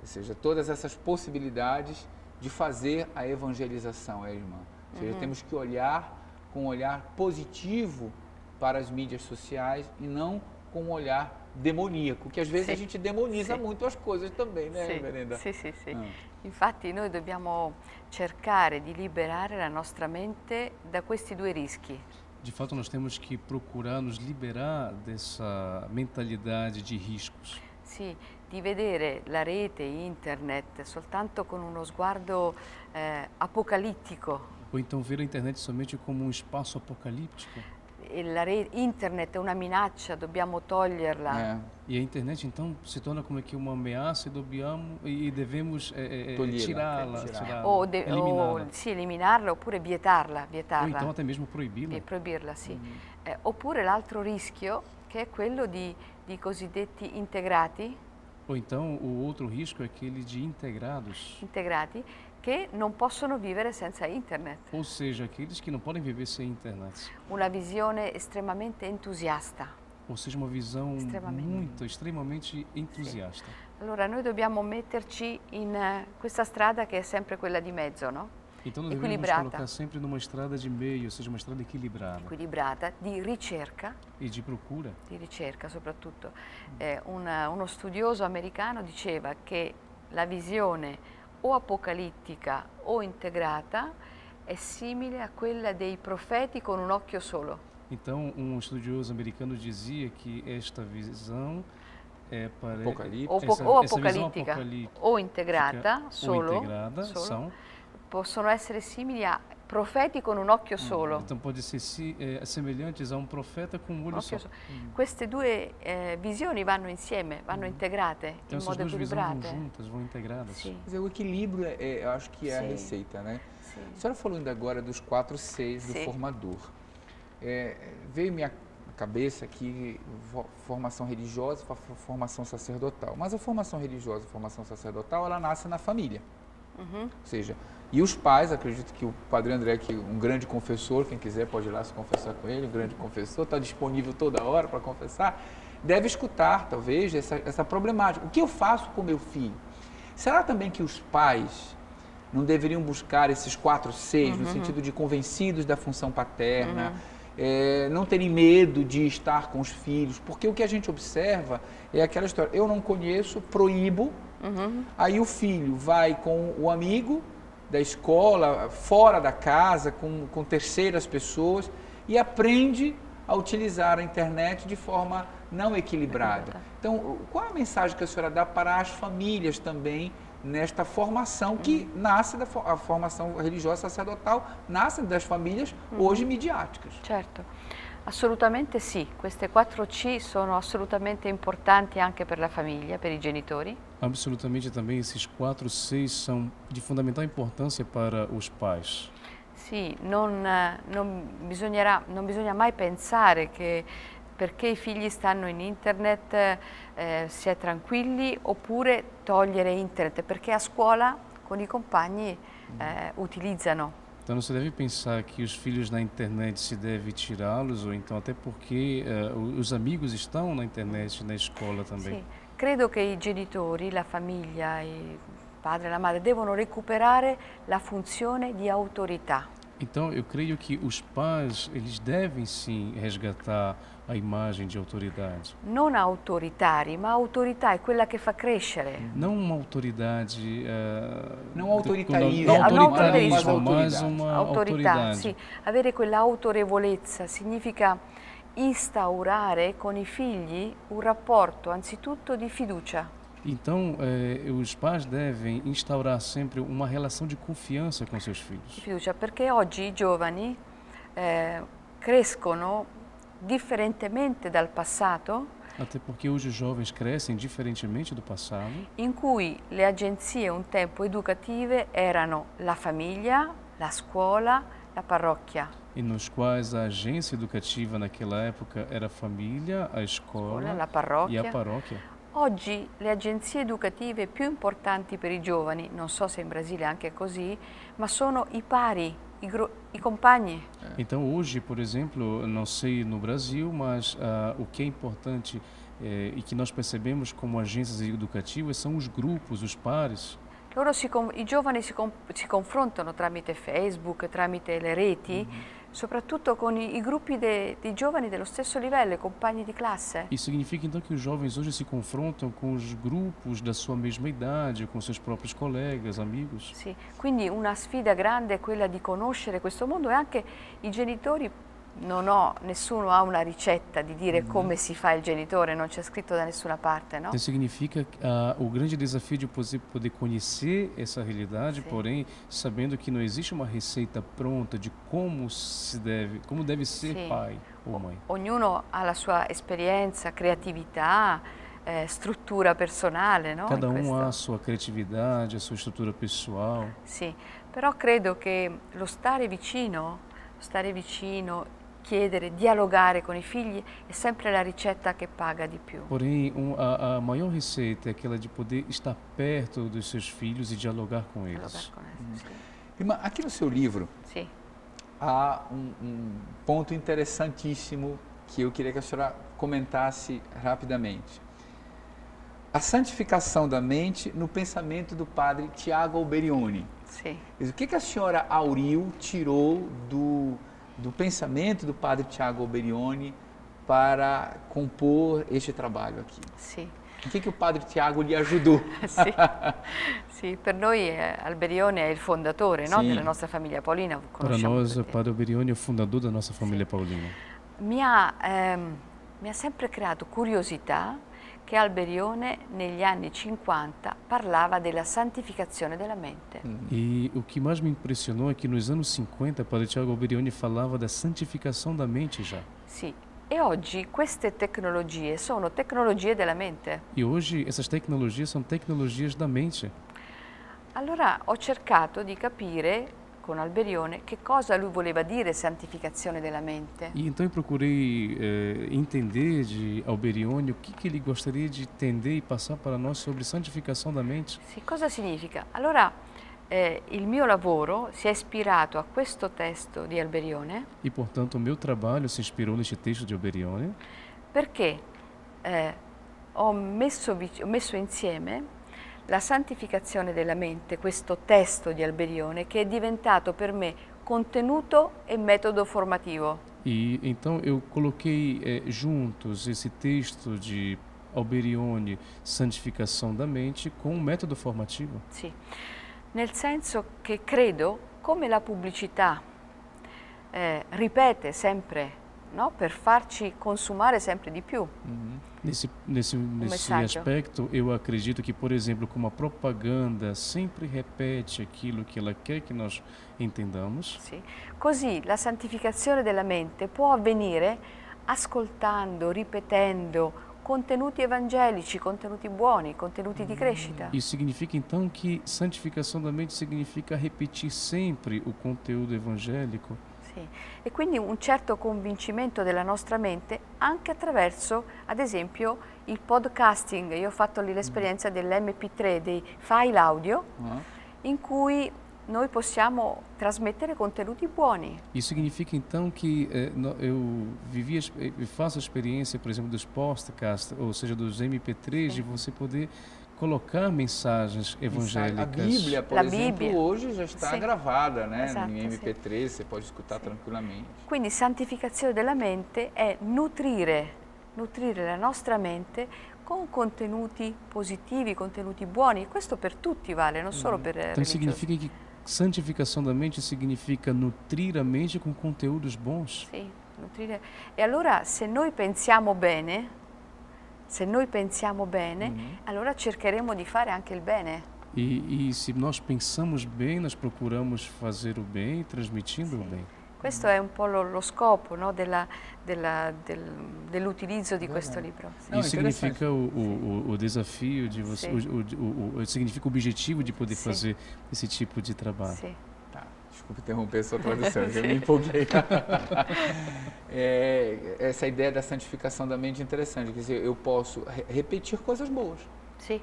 ou seja, todas essas possibilidades de fazer a evangelização, é, irmã? Ou seja, uhum. temos que olhar com um olhar positivo para as mídias sociais e não com um olhar demoníaco, che a volte sì. a gente demoniza sì. molto le cose também, né, Reverenda? Sì, sì, sì. Ah. Infatti noi dobbiamo cercare di liberare la nostra mente da questi due rischi. De fato nós temos que procurar nos liberar dessa mentalidade de riscos. Sì, di vedere la rete, internet, soltanto con uno sguardo eh, apocalittico. Ou então ver a internet somente como um espaço apocalíptico. la rete, internet è una minaccia, dobbiamo toglierla. Eh. E a internet então se torna como que uma ameaça e dobbiamo, e devemos é, é, tirá-la, tirá ou, de, ou sì, eliminarla oppure vietarla, vietarla. Ou então até mesmo proibirla. E proibirla, sì. Mm. Eh, oppure l'altro rischio che è quello di, di cosiddetti integrati. Ou então o outro risco é aquele de integrados. Integrati. Che non possono vivere senza internet. Ou seja, aqueles que não podem viver sem internet. Uma visão extremamente entusiasta. Ou seja, uma visão extremamente. muito, extremamente entusiasta. Sì. Allora, noi dobbiamo metterci in uh, questa strada che è sempre quella di mezzo, no? Então, nós devemos colocar sempre numa estrada de meio, ou seja, uma estrada equilibrada. Equilibrada, de ricerca. E de procura. Di ricerca, soprattutto. Mm. Eh, una, uno studioso americano diceva che la visione o apocalittica o integrata è simile a quella dei profeti con un occhio solo. Então, um estudioso americano dizia que esta visão é para Apocalíptica. Ou, essa, ou apocalíptica, apocalíptica ou integrata, solo, ou integrada, solo são... possono essere simili a profeti con un occhio solo. Mm, então, pode ser si, eh, semelhantes a um profeta com um olho um só. só. Mm. Queste due eh, visioni vanno insieme, vanno mm. integrate, então, in modo equilibrato. Então, essas duas visões vão juntas, vão integradas. Sim. Quer dizer, o equilíbrio, é, eu acho que é Sim. a receita, né? Sim. A senhora falou ainda agora dos quatro Cs do Sim. formador. É, veio minha cabeça aqui, formação religiosa, formação sacerdotal. Mas a formação religiosa, a formação sacerdotal, ela nasce na família. Uhum. Ou seja, e os pais, acredito que o Padre André, que é um grande confessor, quem quiser pode ir lá se confessar com ele, um grande confessor, está disponível toda hora para confessar, deve escutar, talvez, essa, essa problemática. O que eu faço com meu filho? Será também que os pais não deveriam buscar esses quatro Cs, uhum, no sentido de convencidos da função paterna, uhum. É, não terem medo de estar com os filhos, porque o que a gente observa é aquela história, eu não conheço, proíbo, uhum. Aí o filho vai com o amigo da escola, fora da casa, com, com terceiras pessoas e aprende a utilizar a internet de forma não equilibrada. Então, qual a mensagem que a senhora dá para as famílias também nesta formação que uhum. nasce da a formação religiosa sacerdotal, nasce das famílias uhum. hoje midiáticas? Certo. Assolutamente sì, queste quattro C sono assolutamente importanti anche per la famiglia, per i genitori. Absolutamente também esses quatro C são de fundamental importância para os pais. Sì, non, non, bisognerà, non bisogna mai pensare che perché i figli stanno in internet eh, si è tranquilli oppure togliere internet, perché a scuola con i compagni eh, utilizzano. Então, não se deve pensar que os filhos na internet se deve tirá-los, ou então até porque uh, os amigos estão na internet, na escola também. Sim. Credo que i genitori, la famiglia, il padre e la madre devono recuperare la funzione di autorità. Então, eu creio que os pais, eles devem sim resgatar a imagem de autoridade. Não autoritari, mas a autoridade é quella que faz crescer. Não uma autoridade... Uh, não autoritarismo. Não autoritarismo, mas uma autoridade. Sim, avere quella autorevolezza significa instaurare con i figli un rapporto, anzitutto, di fiducia. Então, eh, os pais devem instaurar sempre uma relação de confiança com seus filhos. Fiducia, porque hoje i giovani eh, crescono differentemente dal passato. Até porque hoje os jovens crescem diferentemente do passado. In cui le agenzie un tempo educative erano la famiglia, la scuola, la parrocchia. E nos quais a agência educativa naquela época era a família, a escola, la parrocchia, e a paróquia. Oggi le agenzie educative più importanti per i giovani, non so se in Brasile è anche così, ma sono i pari, i, i compagni. Então hoje, por exemplo, não sei no Brasil, mas uh, o que é importante eh, e que nós percebemos como agências educativas são os grupos, os pares. Loro si, I giovani si, si confrontano tramite Facebook, tramite le reti, mm-hmm. soprattutto con i, i gruppi de, di giovani dello stesso livello, i compagni di classe. Isso significa então que os jovens hoje se confrontam com os grupos da sua mesma idade, com seus próprios colegas, amigos. Sì, quindi una sfida grande è quella di conoscere questo mondo e anche i genitori non ho, nessuno ha una ricetta di dire come si fa il genitore, non c'è scritto da nessuna parte, no? Então significa uh, o grande desafio de poder conhecer essa realidade, sim, porém sabendo que não existe uma receita pronta de como se deve, como deve ser, sim, pai ou mãe. Ognuno ha la sua esperienza, creatività, eh, struttura personale, no? Cada um ha a sua criatividade, a sua estrutura pessoal. Sim, però credo che lo stare vicino, stare vicino, chiedere, dialogare con i figli è sempre la ricetta che paga di più. Porém, um, a, a maior receita é aquela de poder estar perto dos seus filhos e dialogar com dialogar eles. Com eles, hum. Irmã, aqui no seu livro, sim, há um, um ponto interessantíssimo que eu queria que a senhora comentasse rapidamente. A santificação da mente no pensamento do padre Tiago Alberione. Sim. O que, que a senhora Auril tirou do... do pensamento do padre Tiago Alberione para compor este trabalho aqui? Sim. O que que o padre Tiago lhe ajudou? Sim. Sim, per noi Alberione é o fondatore, no, della nostra famiglia Paulina. Para nós, o padre Alberione é o fundador da nossa família, sim, Paulina. Mi ha, ehm, mi ha sempre creato curiosità che Alberione negli anni cinquanta parlava della santificazione della mente. E o que mais me impressionou é que nos anos cinquenta padre Tiago Alberione falava da santificação da mente já. Sim. E oggi queste tecnologie sono tecnologie della mente. E hoje essas tecnologias são tecnologias da mente. Allora ho cercato di capire con Alberione che cosa lui voleva dire santificazione della mente. E então eu procurei eh, entender de Alberione o que que ele gostaria de entender e passar para nós sobre santificação da mente. Sì, cosa significa? Allora eh, il mio lavoro si è ispirato a questo testo di Alberione. E portanto o meu trabalho se inspirou neste texto de Alberione. Perché eh, ho messo, ho messo insieme la santificazione della mente, questo testo di Alberione che è diventato per me contenuto e metodo formativo. E então eu coloquei eh, juntos esse texto de Alberione, santificação da mente, com um método formativo. Sì, nel senso che credo, come la pubblicità eh, ripete sempre, no? Per farci consumare sempre di più. Mm-hmm. Nesse, nesse, nesse aspecto, eu acredito que, por exemplo, como a propaganda sempre repete aquilo que ela quer que nós entendamos. Sim. Così la santificazione della mente può avvenire ascoltando, ripetendo contenuti evangelici, contenuti buoni, contenuti di crescita. Isso significa então que santificação da mente significa repetir sempre o conteúdo evangélico. Sì. E quindi un certo convincimento della nostra mente anche attraverso, ad esempio, il podcasting. Io ho fatto lì l'esperienza dell'emme pi tre, dei file audio, uh-huh, in cui noi possiamo trasmettere contenuti buoni. Isso significa então que eh, no, eu vivi, eu faço a experiência, por exemplo, dos podcasts, ou seja, dos emme pê três, de você poder colocar mensagens evangélicas. A Bíblia, por La exemplo, Bíblia. Hoje já está, sim, gravada, né? Esatto, em emme pê três, sim, você pode escutar, sim, tranquilamente. Quindi santificazione della mente è nutrire, nutrire la nostra mente con contenuti positivi, contenuti buoni. Questo per tutti vale, non solo mm. per então, religiosi. Significa que santificação da mente significa nutrir a mente com conteúdos bons. Sì, nutrire. E allora se noi pensiamo bene, se noi pensiamo bene, uhum, allora cercheremo di fare anche il bene. E, e se nós pensamos bem, nós procuramos fazer o bem, transmitindo, sim, o bem. Questo è un po' lo, lo scopo, no, della, della, del, dell'utilizzo di questo libro. Sì. Não, significa o, o, o desafio de você, o, o, o, significa o objetivo de poder, sim, fazer esse tipo de trabalho. Sim. Desculpa interromper a sua tradução, eu me empolguei. É, essa ideia da santificação da mente é interessante, quer dizer, eu posso re repetir coisas boas. Sim.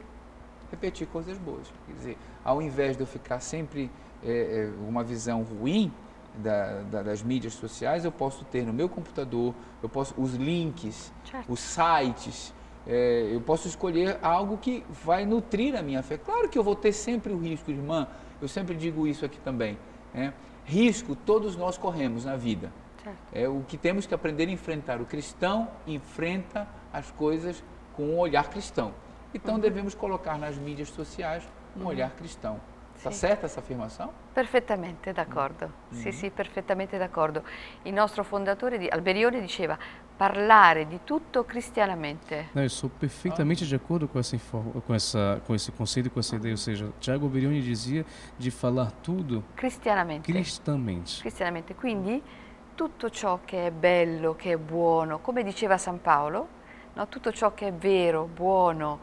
Repetir coisas boas, quer dizer, ao invés de eu ficar sempre é, uma visão ruim da, da, das mídias sociais, eu posso ter no meu computador, eu posso os links, certo, os sites, é, eu posso escolher algo que vai nutrir a minha fé. Claro que eu vou ter sempre o risco, irmã, eu sempre digo isso aqui também. É, risco todos nós corremos na vida, certo, é o que temos que aprender a enfrentar. O cristão enfrenta as coisas com um olhar cristão, então, uhum, devemos colocar nas mídias sociais um, uhum, olhar cristão. Sta certa questa affermazione? Perfettamente d'accordo, mm-hmm. sì sì, perfettamente d'accordo. Il nostro fondatore di Alberione diceva parlare di tutto cristianamente. Não, eu sou perfeitamente de acordo com essa, com essa, com esse conceito, com essa ideia, ou seja, Tiago Alberione dizia di falar tudo cristianamente. Cristamente. Cristianamente, quindi tutto ciò che è bello, che è buono, come diceva San Paolo, no? Tutto ciò che è vero, buono,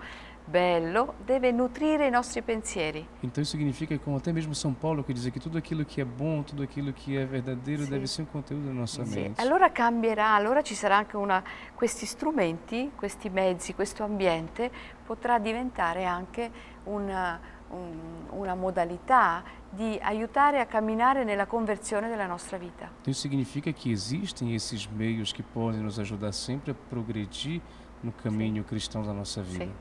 bello, deve nutrir os nossos pensamentos. Então isso significa, como até mesmo São Paulo que diz que tudo aquilo que é bom, tudo aquilo que é verdadeiro, sim, deve ser um conteúdo da nossa sim. mente. Allora cambierà, allora ci sarà anche una, questi strumenti, questi mezzi, questo ambiente potrà diventare anche una, un, una modalità di aiutare a camminare nella conversione della nostra vita. Então isso significa que existem esses meios que podem nos ajudar sempre a progredir no caminho sim. cristão da nossa vida. Sim.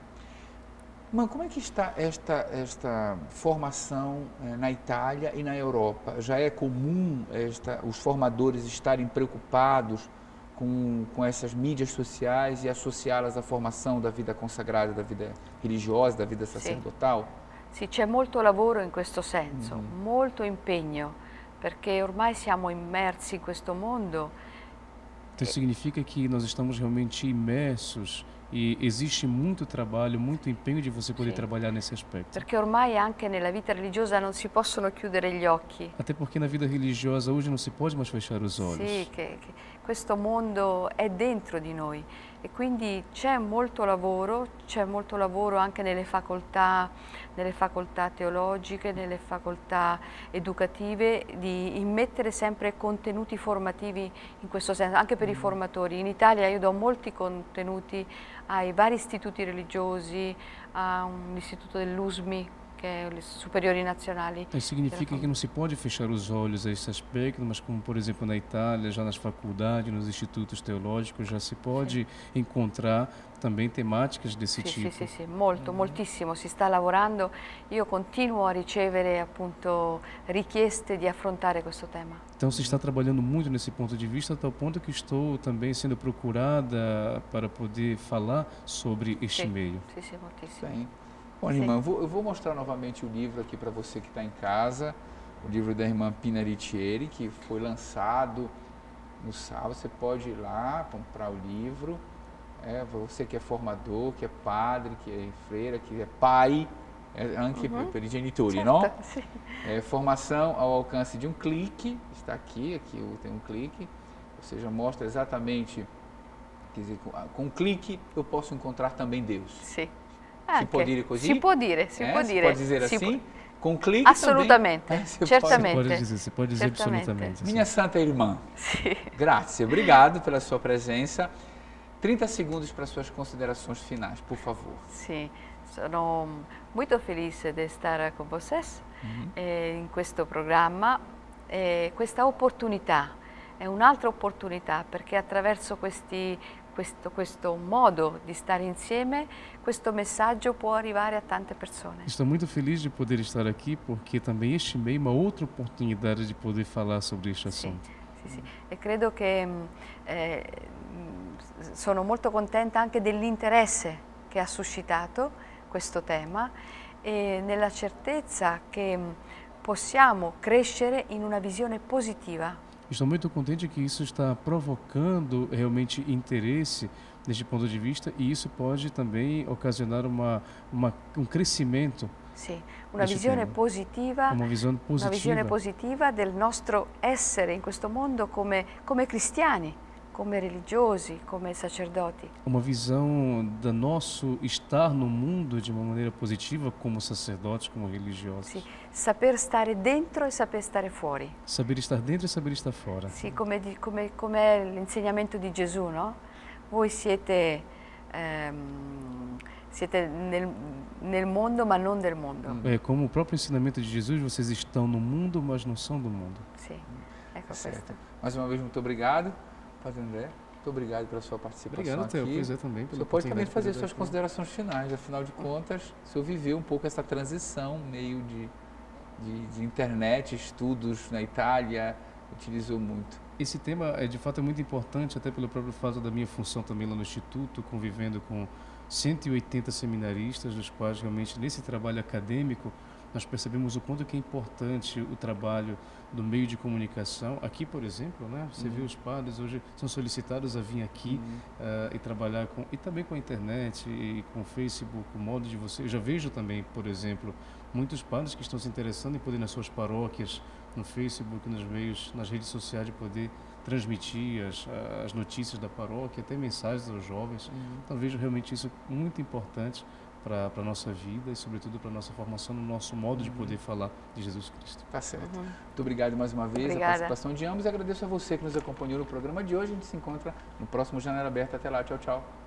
Mãe, como é que está esta, esta formação eh, na Itália e na Europa? Já é comum esta, os formadores estarem preocupados com, com essas mídias sociais e associá-las à formação da vida consagrada, da vida religiosa, da vida sacerdotal? Sim, c'è molto lavoro in questo senso, uhum. molto impegno, perché ormai siamo immersi in questo mondo. Então significa que nós estamos realmente imersos. E existe muito trabalho, muito empenho de você poder sim. trabalhar nesse aspecto. Porque ormai anche nella vita religiosa non si possono chiudere gli occhi. Até porque na vida religiosa hoje não se pode mais fechar os olhos. Sim, que, que questo mondo è dentro di noi e quindi c'è molto lavoro, c'è molto lavoro anche nelle facoltà, nelle facoltà teologiche, nelle facoltà educative di immettere sempre contenuti formativi in questo senso, anche per mm. i formatori. In Italia io do molti contenuti ai vari istituti religiosi, a un istituto dell'U S M I, che è i superiori nazionali. E significa che non si può fechar os olhos a esse aspecto, mas como por exemplo na Itália, já nas faculdades, nos institutos teológicos, já se pode sim. encontrar também temáticas desse sì, tipo. Sì, sì, sì, molto, mm. moltissimo, si sta lavorando. Io continuo a ricevere appunto richieste di affrontare questo tema. Então se está trabalhando muito nesse ponto de vista, até o ponto que estou também sendo procurada para poder falar sobre este sì, meio. Sì, sì, moltissimo. Bem. Bom, irmã, eu vou, eu vou mostrar novamente o livro aqui para você que está em casa, o livro da irmã Pina Riccieri, que foi lançado no sábado. Você pode ir lá comprar o livro. É, você que é formador, que é padre, que é freira, que é pai, é, anche uhum. per i genitori, certo, não? Sim. É, Formação ao Alcance de um Clique, está aqui, aqui tem um clique, ou seja, mostra exatamente, quer dizer, com, com um clique eu posso encontrar também Deus. Sim. Si può dire così? Si può dire, si eh, può dire. Si può dire si assim? Com clique assolutamente, também? Assolutamente, eh, certamente. Pode dizer, você pode dizer absolutamente. Minha santa irmã, sim. grazie, obrigado pela sua presença. trinta segundos para suas considerações finais, por favor. Sim, sono muito feliz de estar com vocês uhum. eh, in questo programma. Eh, questa opportunità è un'altra opportunità perché attraverso questi Questo, questo modo di stare insieme, questo messaggio può arrivare a tante persone. Estou muito feliz de poder estar aqui porque também este meio é uma outra oportunidade de poder falar sobre este assunto. Sì, sì, sì. E credo che eh, sono molto contenta anche dell'interesse che ha suscitato questo tema e nella certezza che possiamo crescere in una visione positiva. Estou muito contente que isso está provocando realmente interesse deste ponto de vista e isso pode também ocasionar uma, uma, um crescimento. Sim, uma visão positiva, uma visão positiva, uma visão positiva del nostro essere in questo mondo come, come cristiani, come religiosi, come sacerdoti. Uma visão do nosso estar no mundo de uma maneira positiva como sacerdotes, como religiosos. Sim. Saper stare dentro e saper stare fuori. Saber estar dentro e saber estar fora. Sì, come, come, come è l'insegnamento di Gesù, no? Voi siete, ehm, siete nel, nel mondo, ma non del mondo. É como o próprio ensinamento de Jesus, vocês estão no mundo, mas não são do mundo. Sim, ecco questo. Mais uma vez, muito obrigado. Padre André, muito obrigado pela sua participação. Obrigado, Teo. Pois é, também. Você pode também fazer suas considerações finais, afinal de contas, o senhor viveu um pouco essa transição meio de... De, de internet, estudos na Itália, utilizou muito. Esse tema é de fato é muito importante, até pelo próprio fato da minha função também lá no Instituto, convivendo com cento e oitenta seminaristas, dos quais realmente nesse trabalho acadêmico nós percebemos o quanto que é importante o trabalho do meio de comunicação. Aqui, por exemplo, né, você uhum. vê os padres hoje são solicitados a vir aqui uhum. uh, e trabalhar com, e também com a internet, e com o Facebook, o modo de você... Eu já vejo também, por exemplo, muitos padres que estão se interessando em poder, nas suas paróquias, no Facebook, nos meios, nas redes sociais, de poder transmitir as, as notícias da paróquia, até mensagens aos jovens. Uhum. Então, vejo realmente isso muito importante para a nossa vida e, sobretudo, para a nossa formação, no nosso modo uhum. de poder falar de Jesus Cristo. Tá certo. Uhum. Muito obrigado mais uma vez Obrigada. a participação de ambos, e agradeço a você que nos acompanhou no programa de hoje. A gente se encontra no próximo Janela Aberta. Até lá. Tchau, tchau.